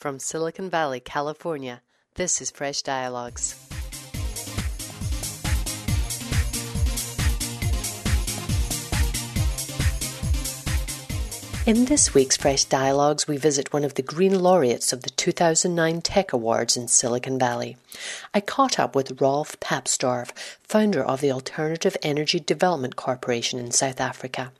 From Silicon Valley, California, this is Fresh Dialogues. In this week's Fresh Dialogues, we visit one of the Green Laureates of the 2009 Tech Awards in Silicon Valley. I caught up with Rolf Papsdorf, founder of the Alternative Energy Development Corporation in South Africa.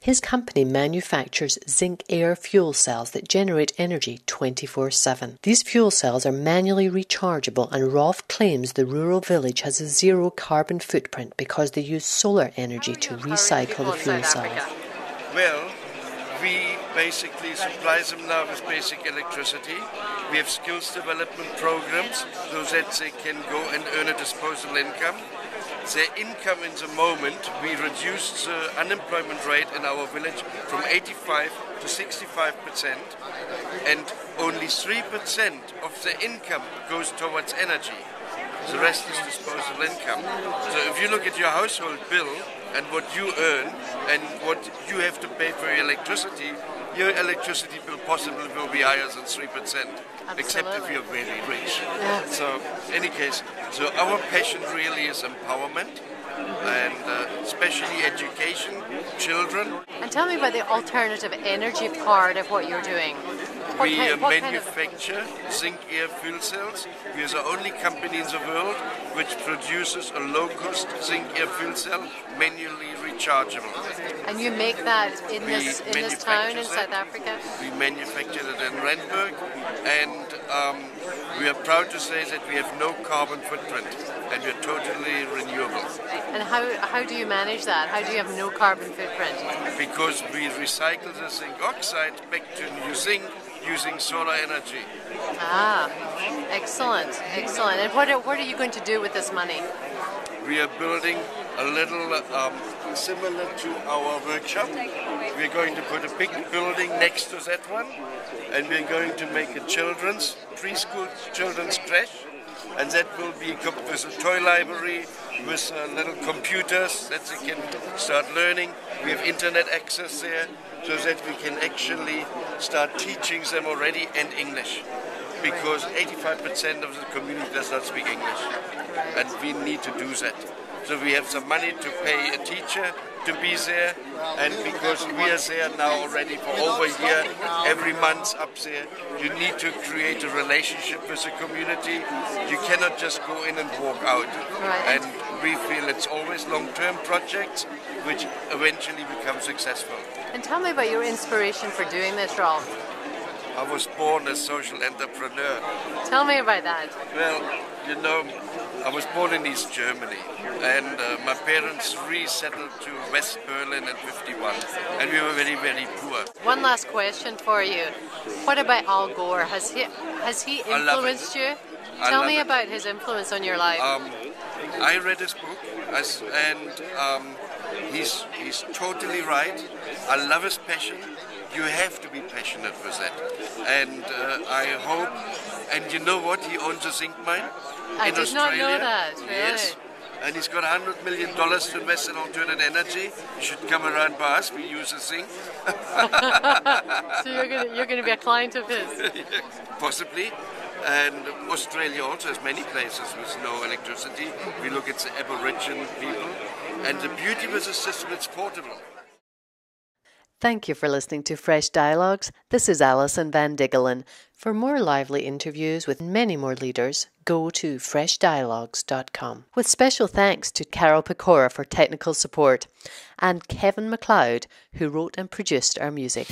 His company manufactures zinc fuel cells that generate energy 24/7. These fuel cells are manually rechargeable, and Rolf claims the rural village has a zero carbon footprint because they use solar energy to recycle the fuel cells. Well, we basically supply them now with basic electricity. We have skills development programs so that they can go and earn a disposable income. Their income in the moment, we reduced the unemployment rate in our village from 85 to 65%, and only 3% of the income goes towards energy. The rest is disposable income. So if you look at your household bill and what you earn and what you have to pay for your electricity bill possibly will be higher than 3%, except if you're really rich. Yeah. So, in any case, so our passion really is empowerment and especially education, children. And tell me about the alternative energy part of what you're doing. We manufacture zinc fuel cells. We are the only company in the world which produces a low-cost zinc fuel cell manually rechargeable. And you make that in this town in South Africa? We manufacture it in Randburg, and we are proud to say that we have no carbon footprint and we are totally renewable. And how do you manage that? How do you have no carbon footprint? Because we recycle the zinc oxide back to new zinc, using solar energy. Ah, excellent, excellent. And what are you going to do with this money? We are building a little, similar to our workshop. We're going to put a big building next to that one, and we're going to make a preschool children's crash, and that will be equipped with a toy library, with little computers that they can start learning. We have internet access there, so that we can actually start teaching them already and English, because 85% of the community does not speak English, and we need to do that. So we have some money to pay a teacher to be there, and because we are there now already for over a year, every month up there, you need to create a relationship with the community. You cannot just go in and walk out. And we feel it's always long-term projects which eventually become successful. And tell me about your inspiration for doing this, Rolf. I was born a social entrepreneur. Tell me about that. Well, you know, I was born in East Germany, and my parents resettled to West Berlin at 51, and we were very, very poor. One last question for you. What about Al Gore? Has he influenced you? Tell me about his influence on your life. I read his book, and he's totally right. I love his passion. You have to be passionate with that. And I hope, and you know what, he owns a zinc mine in Australia. I did not know that, really. Yes. And he's got $100 million to invest in alternative energy. You should come around by us, we use a zinc. So you're going to be a client of his? Possibly. And Australia also has many places with no electricity. We look at the Aboriginal people. And the beauty of the system, it's portable. Thank you for listening to Fresh Dialogues. This is Alison Van Diggelen. For more lively interviews with many more leaders, go to freshdialogues.com. With special thanks to Carol Pecora for technical support and Kevin MacLeod, who wrote and produced our music.